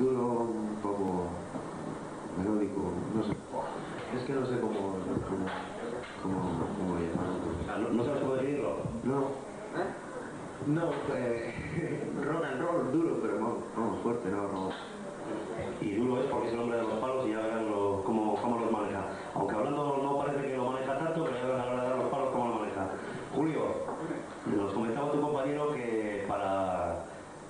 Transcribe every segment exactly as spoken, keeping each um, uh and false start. duro, un poco melódico, no sé. Es que no sé cómo, cómo, cómo, cómo llamarlo. ¿No sabes cómo decirlo? No. ¿Eh? No, eh, rock and roll duro, pero vamos, vamos fuerte, no, no. Y duro es porque es el hombre de los palos y ya verán lo, cómo, cómo los maneja. Aunque hablando no parece que lo maneja tanto, pero ya verán a la hora de dar los palos cómo lo maneja. Julio, nos comentaba tu compañero que para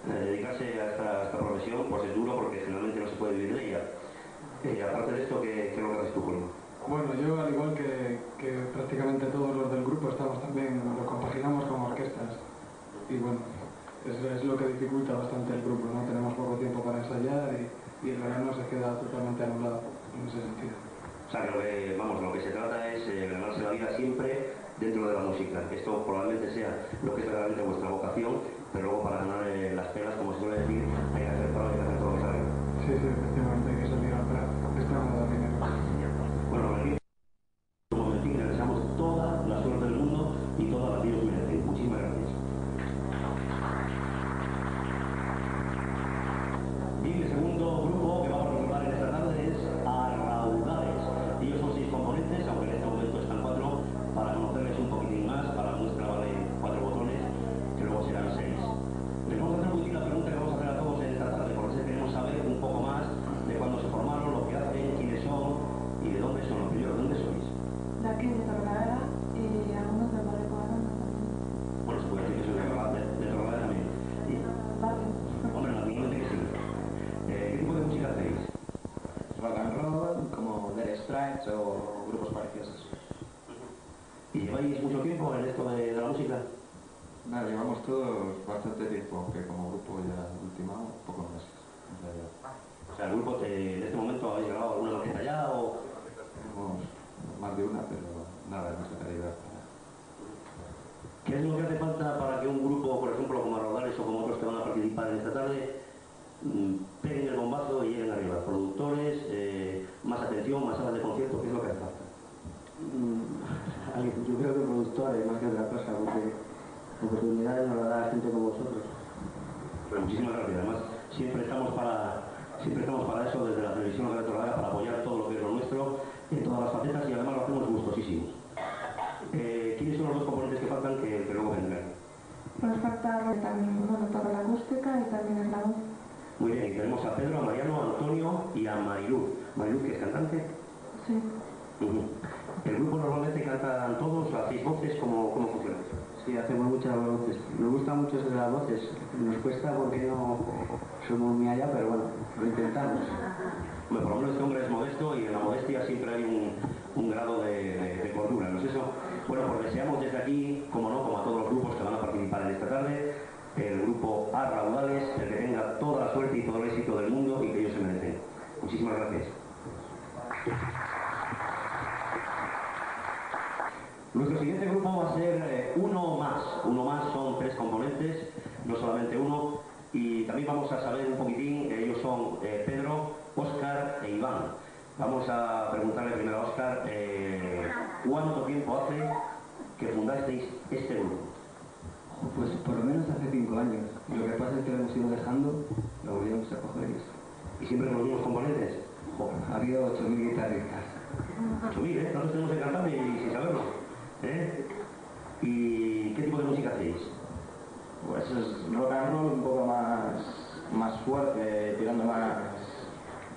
eh, dedicarse a esta, a esta profesión pues es duro porque generalmente no se puede vivir de ella. Eh, aparte de esto, ¿qué es lo que haces tú, Julio? Bueno, yo al igual que, que prácticamente todos los del grupo estamos también, lo compaginamos con orquestas. Y bueno, eso es lo que dificulta bastante el grupo, ¿no? Tenemos poco tiempo para ensayar y, y el verano se queda totalmente anulado en ese sentido. O sea, que lo que, vamos, lo que se trata es eh, ganarse la vida siempre dentro de la música. Esto probablemente sea lo que es realmente vuestra vocación, pero luego para ganar eh, las penas, como se suele decir, hay que hacer todo, hay que hacer todo, ¿sabes? Sí, sí, efectivamente, hay que salir al plan, porque está ganando dinero. Bueno, aquí, como Valentín, le deseamos toda la suerte del mundo y toda la vida que merecen. Muchísimas gracias. Y el segundo grupo que vamos a presentar en esta tarde es A Raudales. Ellos son seis componentes, aunque en este momento están cuatro, para conocerles un poquitín más. Para nuestra vale cuatro botones, que luego serán seis. Les vamos a hacer un poquitín la pregunta que vamos a hacer a todos en esta tarde, porque queremos saber un poco más de cuándo se formaron, lo que hacen, quiénes son y de dónde son. Los primeros, ¿dónde sois? De aquí de Torrelavega y algunos del barrio Cuadra. Bueno, se puede decir que soy de Torrelavega también. Hombre, la misma que sí. ¿Qué tipo de música hacéis? Rock and roll, como Dire Straits o grupos parecidos a esos. ¿Y lleváis mucho tiempo en esto de la música? Nada, llevamos todos bastante tiempo, aunque como grupo ya último, pocos meses. O sea, el grupo te, en este momento habéis grabado alguna maqueta ya o... Tenemos más de una, pero nada, no se calidad. ¿Qué es lo que hace falta para que un grupo, por ejemplo, como A Raudales o como otros que van a participar en esta tarde, peguen el bombazo y lleguen arriba? Productores, eh, más atención, más salas de concierto, ¿qué es lo que hace falta? Mm, yo creo que productores, más que otra cosa, porque oportunidades nos las da la gente como vosotros. Pero muchísimas gracias, además siempre estamos para, siempre estamos para eso desde la televisión de la Torrelavega, para apoyar todo lo que es lo nuestro, en todas las facetas y además lo hacemos gustosísimos. Eh, ¿Quiénes son los dos componentes que faltan que, que luego vendrán? Nos falta también, bueno, toda la acústica y también el laúd. Muy bien, y tenemos a Pedro, a Mariano, a Antonio y a Mariluz. ¿Mariluz, que es cantante? Sí. Uh-huh. ¿El grupo normalmente cantan todos, a seis voces? ¿Cómo, cómo funciona? Sí, hacemos muchas voces. Nos gusta mucho eso de las voces. Nos cuesta porque no somos muy allá, pero bueno, lo intentamos. Bueno, por lo menos este hombre es modesto y en la modestia siempre hay un, un grado de, de, de cordura, ¿no es eso? Bueno, pues deseamos desde aquí, como no, como a todos los grupos que van a participar en esta tarde, el grupo A Raudales, el que tenga toda la suerte y todo el éxito del mundo y que ellos se merecen. Muchísimas gracias. Nuestro siguiente grupo va a ser eh, Uno Más. Uno Más son tres componentes, no solamente uno, y también vamos a saber un poquitín, ellos son eh, Pedro, Óscar e Iván. Vamos a preguntarle primero a Óscar, eh, ¿cuánto tiempo hace que fundasteis este grupo? Pues por lo menos hace cinco años. Lo que pasa es que lo hemos ido dejando, lo volvíamos a coger. ¿Y siempre con los mismos componentes? Joder, ha habido ocho mil guitarristas. ocho mil, ¿eh? Nosotros tenemos que cantar y sin saberlo. ¿Eh? ¿Y qué tipo de música hacéis? Pues es rock and roll un poco más, más fuerte, tirando más,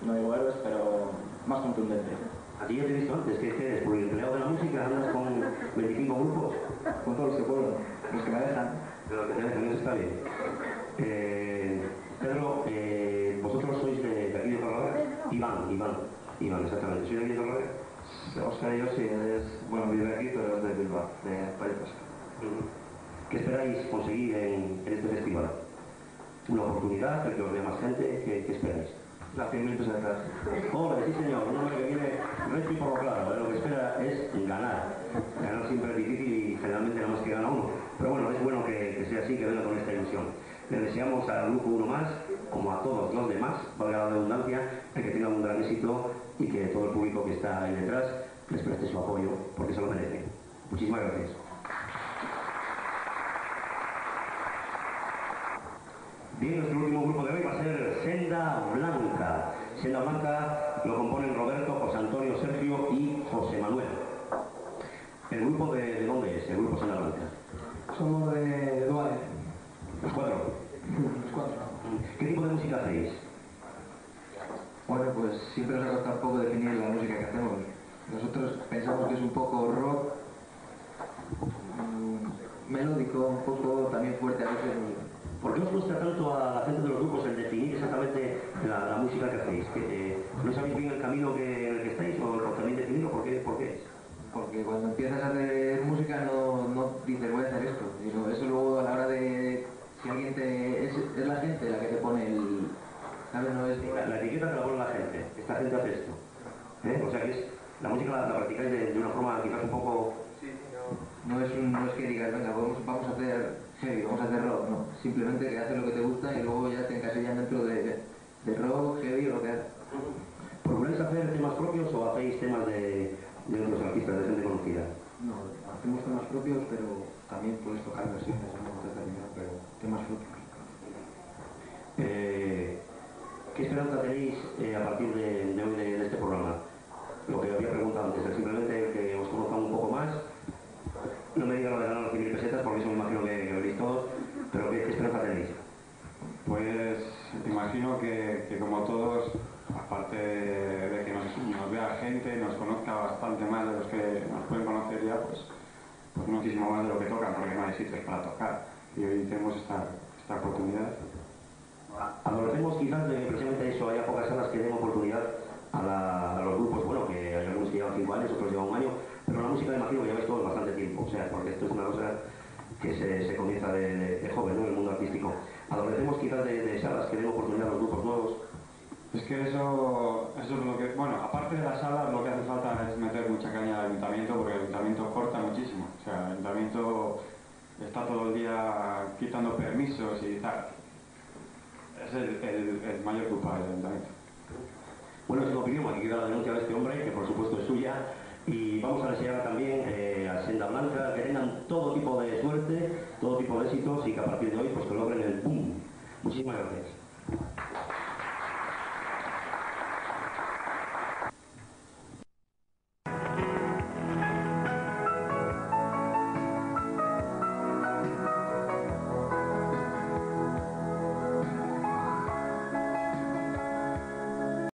no digo héroes, pero más contundente. A ti ya te he visto antes, que es que por el empleado de la música andas con veinticinco grupos. Con todos los que puedo, los que me dejan. Pero los que me dejan, eso está bien. Eh, Pedro, eh, ¿vosotros sois de, de aquí de Torrelavega? Iván, Iván, Iván, exactamente. ¿Sois de aquí de Torrelavega? Óscar y yo sí, es, bueno, vive aquí, pero es de Bilbao, de País Vasco. Uh-huh. ¿Qué esperáis conseguir en, en este festival? ¿Una oportunidad? ¿Que os vea más gente? ¿Qué, qué esperáis? Las cien mil pesetas. Hombre, sí señor, un hombre que viene recto y por lo claro, ¿eh? Lo que espera es ganar. Ganar siempre es difícil y generalmente nada más que gana uno. Pero bueno, es bueno que, que sea así, que venga con esta ilusión. Le deseamos al grupo Uno Más, como a todos los demás, valga la redundancia, que tenga un gran éxito y que todo el público que está ahí detrás les preste su apoyo, porque se lo merece. Muchísimas gracias. Bien, nuestro último grupo de hoy va a ser Senda Senda Blanca. Senda Blanca lo componen Roberto, José Antonio, Sergio y José Manuel. ¿El grupo de, de dónde es? ¿El grupo Senda Blanca? Somos de Duarte. ¿Los cuatro? Los cuatro. ¿Qué tipo de música hacéis? Bueno, pues siempre nos ha costado un poco definir la música que hacemos. Nosotros pensamos que es un poco rock, melódico, un poco también fuerte a veces. ¿Por qué os gusta tanto a la gente de los grupos el definir exactamente la, la música que hacéis? ¿Que, eh, ¿No sabéis bien el camino que, en el que estáis o lo tenéis definido? ¿Por qué, por qué? Porque cuando empiezas a hacer música no, no dices voy a hacer esto, sino eso luego a la hora de... si alguien te... es, es la gente la que te pone el... ¿sabes? No es... La, la etiqueta te la pone la gente, esta gente hace esto. ¿Eh? O sea que es, la música la, la practicáis de, de una forma quizás un poco... No es, un, no es que digas, venga, vamos, vamos a hacer heavy, vamos a hacer rock, no. Simplemente que haces lo que te gusta y luego ya te encasillas dentro de, de rock, heavy o lo que haces. ¿Procuráis hacer temas propios o hacéis temas de, de otros artistas, de gente conocida? No, hacemos temas propios, pero también puedes tocar versiones en un momento determinado, pero temas propios. Eh, ¿Qué esperanza tenéis eh, a partir de, de hoy de, de este programa? Lo que había preguntado antes, simplemente que os conozcan un poco más. No me digan lo de ganar los cien mil pesetas, porque eso me imagino que, que lo veis todos, pero ¿qué esperanza tenéis? Pues imagino que, que como todos, aparte de que nos, nos vea gente, nos conozca bastante más de los que nos pueden conocer ya, pues, pues muchísimo más de lo que tocan, porque no hay sitios para tocar. Y hoy tenemos esta, esta oportunidad. Adolescemos quizás de que precisamente eso, haya pocas salas que den oportunidad a, la, a los grupos, bueno, que hay algunos que llevan cinco años, otros llevan un año, pero la música, imagino que lleváis todos bastante tiempo, o sea, porque esto es una cosa que se, se comienza de, de, de joven, ¿no? El mundo artístico. Adolecemos quizás de, de salas que den oportunidad a los grupos nuevos. Es que eso, eso es lo que... Bueno, aparte de las salas, lo que hace falta es meter mucha caña al ayuntamiento, porque el ayuntamiento corta muchísimo. O sea, el ayuntamiento está todo el día quitando permisos y tal. Es el, el, el mayor culpable del ayuntamiento. Bueno, es una opinión, aquí queda la denuncia de este hombre, que por supuesto es suya. Y vamos a desear también eh, a Senda Blanca que tengan todo tipo de suerte, todo tipo de éxitos y que a partir de hoy pues que logren el boom. Muchísimas gracias.